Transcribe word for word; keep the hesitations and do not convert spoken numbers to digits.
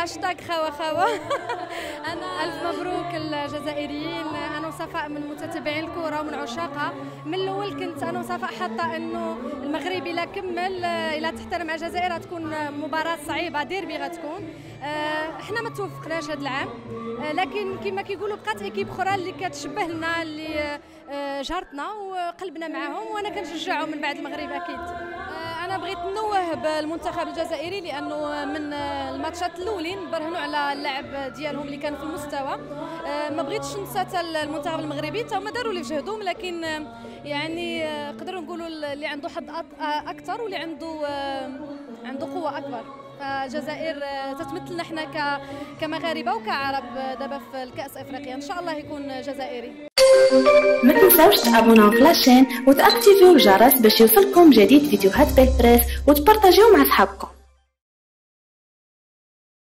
هاشتاج خوا خوا. أنا ألف مبروك الجزائريين. أنا وصفاء من متتبعين الكرة ومن عشاقها. من الأول كنت أنا وصفاء حاطة إنه المغربي إلا كمل إلا تحترم على الجزائر غتكون مباراة صعيبة، ديربي غتكون. إحنا ما توفقناش هذا العام، لكن كما كيقولوا بقات إيكيب أخرى اللي كتشبه لنا، اللي جارتنا وقلبنا معاهم، وأنا كنشجعهم من بعد المغرب أكيد. أنا بغيت نوه بالمنتخب الجزائري لأنه من الماتشات الأولين برهنوا على اللعب ديالهم اللي كان في المستوى. ما بغيتش ننسى المنتخب المغربي، تا هما داروا اللي في جهدهم، لكن يعني نقدروا نقولوا اللي عنده حظ أكثر واللي عنده عنده قوة أكبر. الجزائر تتمثلنا حنا كمغاربة وكعرب دابا في الكأس أفريقيا، إن شاء الله يكون جزائري. ما تنساوش تابوناو في لاشين وتاكتيفيو الجرس باش يوصلكم جديد فيديوهات بيل بريس وتبارطاجيو مع صحابكم.